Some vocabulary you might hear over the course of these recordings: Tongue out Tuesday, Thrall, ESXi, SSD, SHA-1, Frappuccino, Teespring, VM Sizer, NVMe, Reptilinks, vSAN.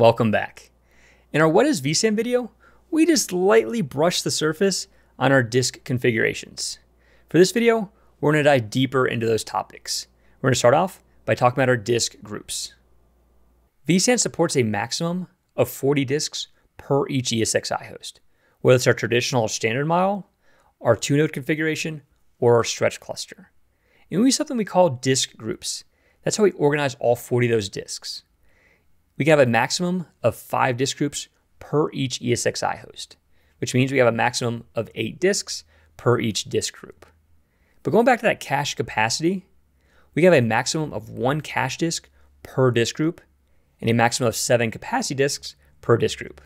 Welcome back. In our What is vSAN video, we just lightly brushed the surface on our disk configurations. For this video, we're gonna dive deeper into those topics. We're gonna start off by talking about our disk groups. vSAN supports a maximum of 40 disks per each ESXi host, whether it's our traditional standard model, our 2-node configuration, or our stretch cluster. And we use something we call disk groups. That's how we organize all 40 of those disks. We can have a maximum of 5 disk groups per each ESXi host, which means we have a maximum of 8 disks per each disk group. But going back to that cache capacity, we have a maximum of 1 cache disk per disk group and a maximum of 7 capacity disks per disk group.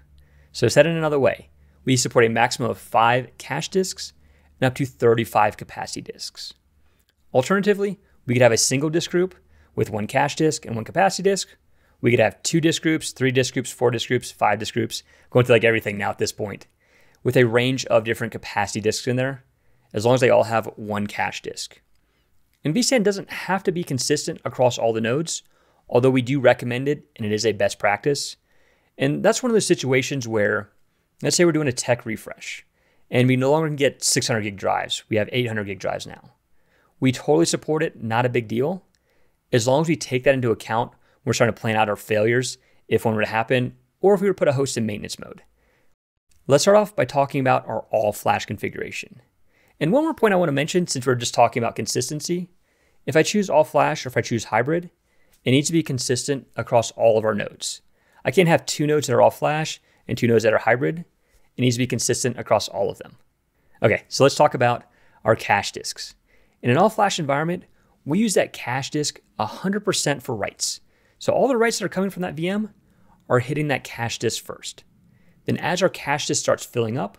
So said in another way, we support a maximum of 5 cache disks and up to 35 capacity disks. Alternatively, we could have a single disk group with 1 cache disk and 1 capacity disk. We could have 2 disk groups, 3 disk groups, 4 disk groups, 5 disk groups, going through like everything now at this point, with a range of different capacity disks in there, as long as they all have 1 cache disk. And vSAN doesn't have to be consistent across all the nodes, although we do recommend it, and it is a best practice. And that's one of those situations where, let's say we're doing a tech refresh, and we no longer can get 600 gig drives. We have 800 gig drives now. We totally support it, not a big deal, as long as we take that into account when we're starting to plan out our failures, if one were to happen, or if we were to put a host in maintenance mode. Let's start off by talking about our all-flash configuration. And one more point I want to mention, since we're just talking about consistency, if I choose all-flash or if I choose hybrid, it needs to be consistent across all of our nodes. I can't have 2 nodes that are all-flash and 2 nodes that are hybrid. It needs to be consistent across all of them. Okay, so let's talk about our cache disks. In an all-flash environment, we use that cache disk 100% for writes. So all the writes that are coming from that VM are hitting that cache disk first. Then as our cache disk starts filling up,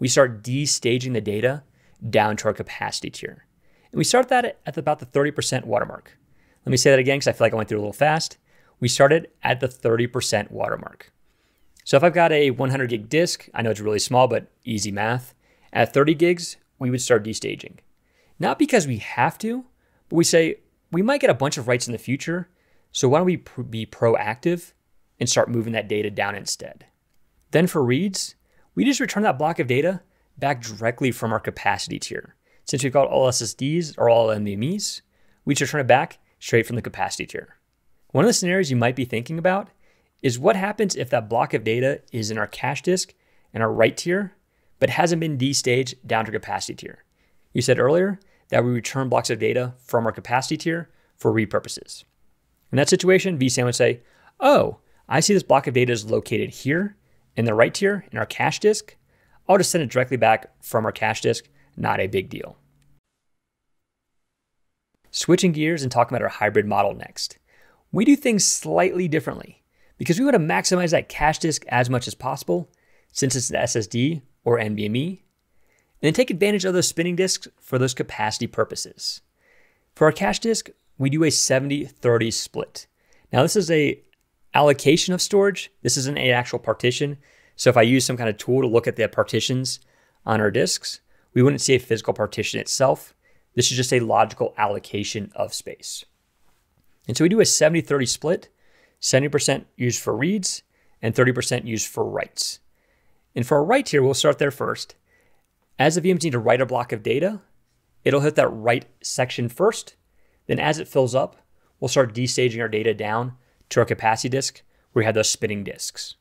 we start destaging the data down to our capacity tier. And we start that at about the 30% watermark. Let me say that again, because I feel like I went through a little fast. We started at the 30% watermark. So if I've got a 100 gig disk, I know it's really small, but easy math. At 30 gigs, we would start destaging. Not because we have to, but we say, we might get a bunch of writes in the future, so why don't we be proactive and start moving that data down instead. Then for reads, we just return that block of data back directly from our capacity tier. Since we've got all SSDs or all NVMe's, we just return it back straight from the capacity tier. One of the scenarios you might be thinking about is what happens if that block of data is in our cache disk and our write tier, but hasn't been destaged down to capacity tier. You said earlier that we return blocks of data from our capacity tier for read purposes. In that situation, vSAN would say, oh, I see this block of data is located here in the write tier in our cache disk. I'll just send it directly back from our cache disk, not a big deal. Switching gears and talking about our hybrid model next. We do things slightly differently because we want to maximize that cache disk as much as possible since it's an SSD or NVMe, and then take advantage of those spinning disks for those capacity purposes. For our cache disk, we do a 70-30 split. Now this is an allocation of storage. This isn't an actual partition. So if I use some kind of tool to look at the partitions on our disks, we wouldn't see a physical partition itself. This is just a logical allocation of space. And so we do a 70-30 split, 70% used for reads and 30% used for writes. And for our write tier, we'll start there first. As the VMs need to write a block of data, it'll hit that write section first. Then as it fills up, we'll start destaging our data down to our capacity disk where we have those spinning disks.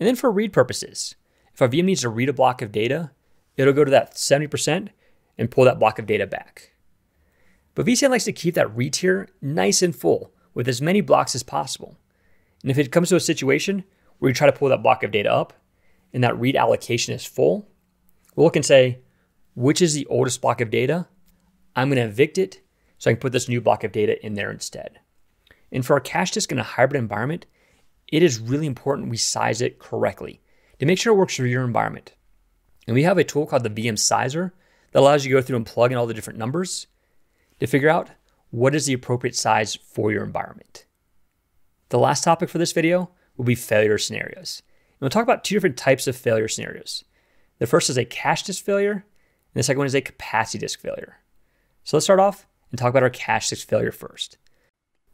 And then for read purposes, if our VM needs to read a block of data, it'll go to that 70% and pull that block of data back. But vSAN likes to keep that read tier nice and full with as many blocks as possible. And if it comes to a situation where you try to pull that block of data up and that read allocation is full, we'll look and say, which is the oldest block of data? I'm gonna evict it so I can put this new block of data in there instead. And for our cache disk in a hybrid environment, it is really important we size it correctly to make sure it works for your environment. And we have a tool called the VM Sizer that allows you to go through and plug in all the different numbers to figure out what is the appropriate size for your environment. The last topic for this video will be failure scenarios. And we'll talk about 2 different types of failure scenarios. The first is a cache disk failure, and the second one is a capacity disk failure. So let's start off and talk about our cache disk failure first.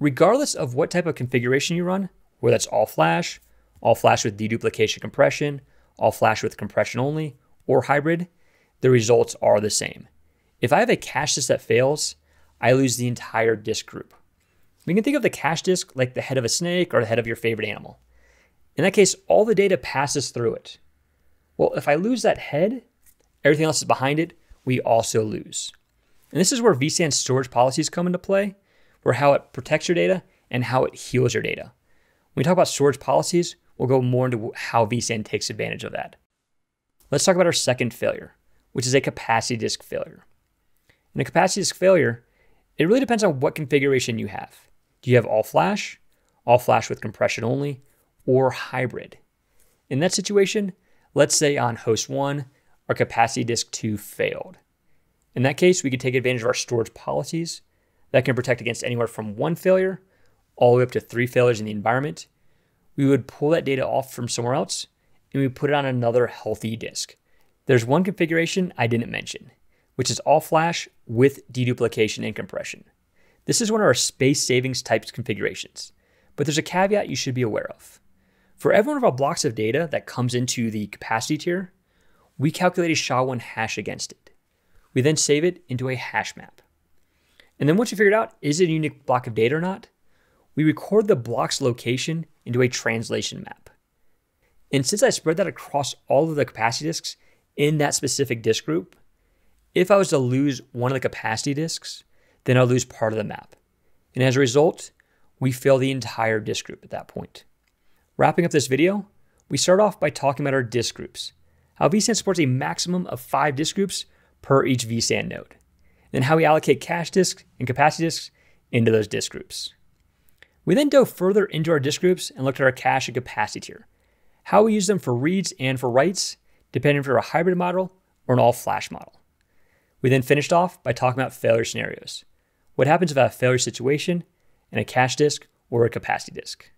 Regardless of what type of configuration you run, where that's all flash with deduplication compression, all flash with compression only, or hybrid, the results are the same. If I have a cache disk that fails, I lose the entire disk group. We can think of the cache disk like the head of a snake or the head of your favorite animal. In that case, all the data passes through it. Well, if I lose that head, everything else is behind it, we also lose. And this is where vSAN storage policies come into play, where how it protects your data and how it heals your data. When we talk about storage policies, we'll go more into how vSAN takes advantage of that. Let's talk about our second failure, which is a capacity disk failure. In a capacity disk failure, it really depends on what configuration you have. Do you have all flash with compression only, or hybrid? In that situation, let's say on host 1, our capacity disk 2 failed. In that case, we could take advantage of our storage policies that can protect against anywhere from 1 failure all the way up to 3 failures in the environment. We would pull that data off from somewhere else and we put it on another healthy disk. There's one configuration I didn't mention, which is all flash with deduplication and compression. This is one of our space savings types configurations, but there's a caveat you should be aware of. For every one of our blocks of data that comes into the capacity tier, we calculate a SHA-1 hash against it. We then save it into a hash map. And then once you figured out, is it a unique block of data or not, we record the block's location into a translation map. And since I spread that across all of the capacity disks in that specific disk group, if I was to lose one of the capacity disks, then I'll lose part of the map. And as a result, we fail the entire disk group at that point. Wrapping up this video, we start off by talking about our disk groups, how vSAN supports a maximum of 5 disk groups per each vSAN node, and how we allocate cache disks and capacity disks into those disk groups. We then dove further into our disk groups and looked at our cache and capacity tier, how we use them for reads and for writes, depending if you're a hybrid model or an all-flash model. We then finished off by talking about failure scenarios, what happens if I have a failure situation in a cache disk or a capacity disk.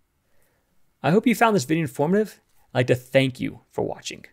I hope you found this video informative. I'd like to thank you for watching.